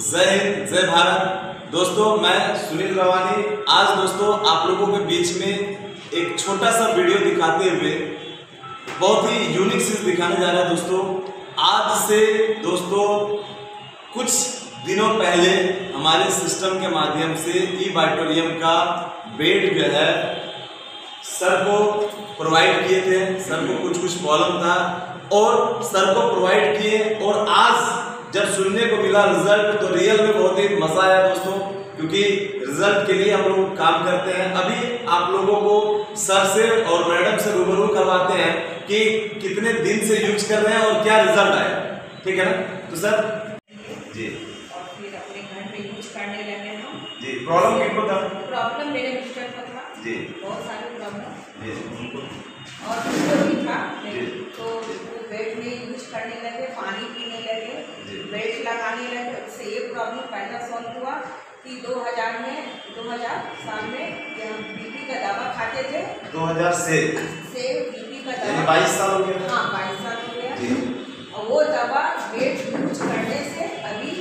जय जय भारत। दोस्तों मैं सुनील रवानी आज दोस्तों आप लोगों के बीच में एक छोटा सा वीडियो दिखाते हुए बहुत ही यूनिक चीज दिखाने जा रहा है। दोस्तों आज से दोस्तों कुछ दिनों पहले हमारे सिस्टम के माध्यम से ई बायोटोरियम का बेड जो है सर को प्रोवाइड किए थे। सर को कुछ प्रॉब्लम था और सर को प्रोवाइड किए और आज जब सुनने को मिला रिजल्ट तो रियल में बहुत ही मजा आया दोस्तों, क्योंकि रिजल्ट के लिए हम लोग काम करते हैं। अभी आप लोगों को सर से और मैडम से रूबरू करवाते हैं कि कितने दिन से यूज कर रहे हैं और क्या रिजल्ट आया, ठीक है ना। तो सर जी और फिर अपने घर में यूज करने लगे हम जी। प्रॉब्लम किनको था? प्रॉब्लम मेरे मिस्टर को था जी, बहुत सारी प्रॉब्लम जी उनको और उसको भी था जी। तो बेड में यूज करने लगे, पानी पीने लगे, बेल्ट लगाने लगे। उससे ये प्रॉब्लम पहला सॉल्व हुआ कि 2007 में हम बीपी का दवा खाते थे। 2000 से बीपी का दवा 22 साल हो गया। हाँ 22 साल हो गया। और वो दवा बेल्ट यूज करने से अभी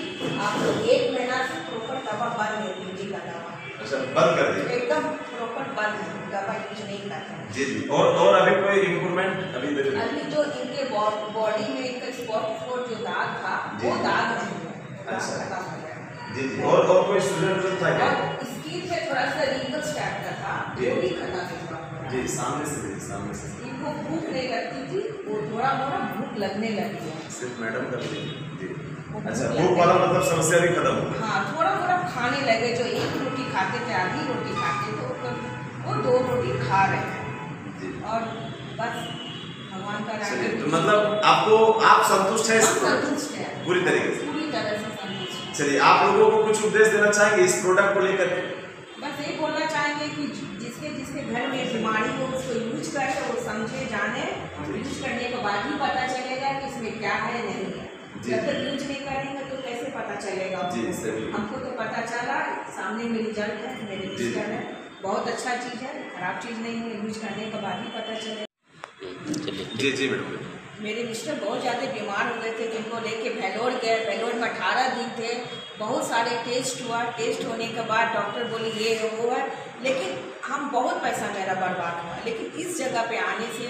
आपको 1 महीना से प्रॉपर दवा बंद है, बीपी का दवा। अच्छा बंद कर दिया, एकदम प्रॉपर बंद, दवा यूज नहीं करता जी। और अभी कोई इम्प्रूवमेंट अभी जो इनके बॉडी में इनका स्पॉट जो दाग था वो दाग नहीं है। अच्छा जी जी। और कोई स्टूडेंट जो था क्या स्किन पे थोड़ा सा रिंकल्स टाइप का था वो भी खत्म हुआ जी। सामने से इनको भूख नहीं लगती थी, वो थोड़ा भूख लगने लगी है सिर्फ मैडम कर दी जी। अच्छा भूख वाला मतलब समस्या भी खत्म हो गई। हाँ थोड़ा खाने लगे, जो 1 रोटी खाते थे आधी रोटी खाते थे वो 2 रोटी खा रहे हैं और बस भगवान का नाम। तो मतलब आपको आप संतुष्ट हैं? संतुष्ट है पूरी तरीके से, पूरी तरह से संतुष्ट। चलिए आप लोगों को कुछ उपदेश देना चाहेंगे इस प्रोडक्ट को लेकर? बस ये बोलना चाहेंगे कि जिसके घर में बीमारी हो उसको यूज करे और समझे जाने, यूज करने के बाद ही पता चलेगा कि इसमें क्या है नहीं है। जब तक यूज नहीं करेंगे तो कैसे पता चलेगा? हमको तो पता चला, सामने में रिजल्ट है, मेरे मिस्टर है, बहुत अच्छा चीज़ है, खराब चीज़ नहीं है, यूज करने के बाद ही पता चलेगा। जी जी बिल्कुल। मेरे मिस्टर बहुत ज़्यादा बीमार हो गए थे, जिनको लेके वेलोर गए। वेलोर में 18 दिन थे, बहुत सारे टेस्ट हुआ। टेस्ट होने के बाद डॉक्टर बोले ये है वो है, लेकिन हम बहुत पैसा मेरा बर्बाद हुआ। लेकिन इस जगह पे आने से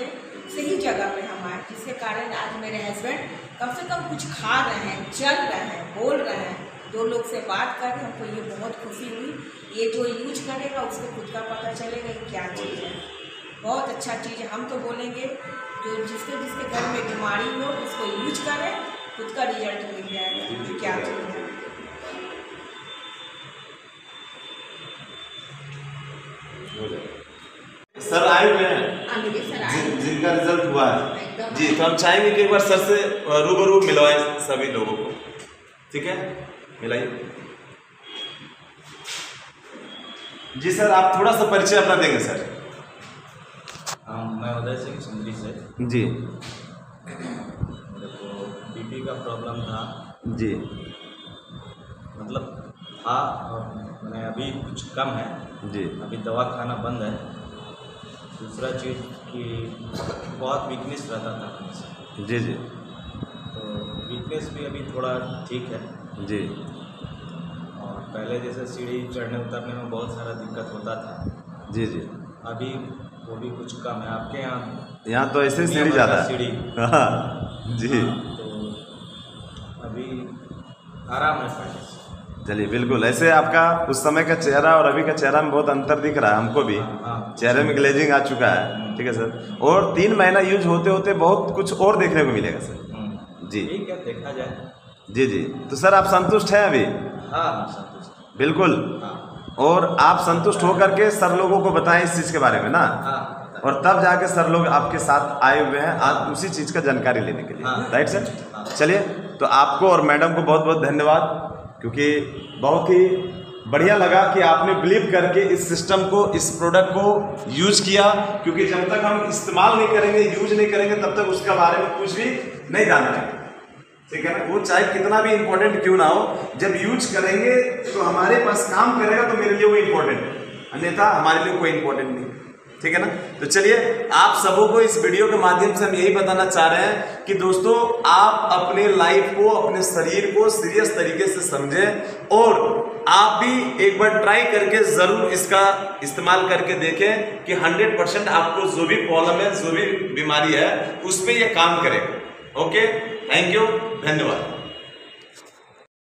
सही जगह पे हम आए, जिसके कारण आज मेरे हस्बैंड कम से कम कुछ खा रहे हैं, चल रहे हैं, बोल रहे हैं। 2 लोग से बात कर हमको ये बहुत खुशी हुई। ये जो यूज करेगा उसको खुद का पता चलेगा कि क्या चीज़ है, बहुत अच्छा चीज़ है। हम तो बोलेंगे जो जिसके घर में बीमारी हो उसको यूज करें, खुद का रिजल्ट मिल जाएगा क्या चीज़ है। सर आए हुए हैं जिनका रिजल्ट हुआ है जी, तो हम चाहेंगे कि एक बार सर से रूबरू मिलवाएं सभी लोगों को, ठीक है? मिलाइए जी। सर आप थोड़ा सा परिचय अपना देंगे सर? मैं उदय सिंह सुंदरी से जी। मेरे को बीपी का प्रॉब्लम था जी, मतलब था और मैंने अभी कुछ कम है जी। अभी दवा खाना बंद है। दूसरा चीज़ कि बहुत वीकनेस रहता था जी जी, तो वीकनेस भी अभी थोड़ा ठीक है जी। और पहले जैसे सीढ़ी चढ़ने उतरने में बहुत सारा दिक्कत होता था जी जी, अभी वो भी कुछ कम है। आपके यहाँ तो ऐसे सीढ़ी ज़्यादा है जी। तो अभी आराम है पहले। चलिए बिल्कुल, ऐसे आपका उस समय का चेहरा और अभी का चेहरा में बहुत अंतर दिख रहा है हमको भी। चेहरे में ग्लेजिंग आ चुका है, ठीक है सर। और 3 महीना यूज होते होते बहुत कुछ और देखने को मिलेगा सर जी, ठीक है देखा जाए जी जी। तो सर आप संतुष्ट हैं अभी? हाँ संतुष्ट बिल्कुल। और आप संतुष्ट होकर के सर लोगों को बताएं इस चीज़ के बारे में ना, और तब जाके सर लोग आपके साथ आए हुए हैं आप उसी चीज़ का जानकारी लेने के लिए, राइट सर? चलिए तो आपको और मैडम को बहुत बहुत धन्यवाद, क्योंकि बहुत ही बढ़िया लगा कि आपने बिलीव करके इस सिस्टम को, इस प्रोडक्ट को यूज़ किया। क्योंकि जब तक हम इस्तेमाल नहीं करेंगे, यूज नहीं करेंगे, तब तक उसके बारे में कुछ भी नहीं जानेंगे, ठीक है ना। वो चाहे कितना भी इम्पोर्टेंट क्यों ना हो, जब यूज करेंगे तो हमारे पास काम करेगा तो मेरे लिए वो इम्पोर्टेंट है, अन्यथा हमारे लिए कोई इम्पोर्टेंट नहीं। ठीक है ना। तो चलिए आप सबों को इस वीडियो के माध्यम से हम यही बताना चाह रहे हैं कि दोस्तों आप अपने लाइफ को, अपने शरीर को सीरियस तरीके से समझें और आप भी एक बार ट्राई करके जरूर इसका इस्तेमाल करके देखें कि 100% आपको जो भी प्रॉब्लम है, जो भी बीमारी है, उस पर यह काम करेगा। ओके, थैंक यू, धन्यवाद।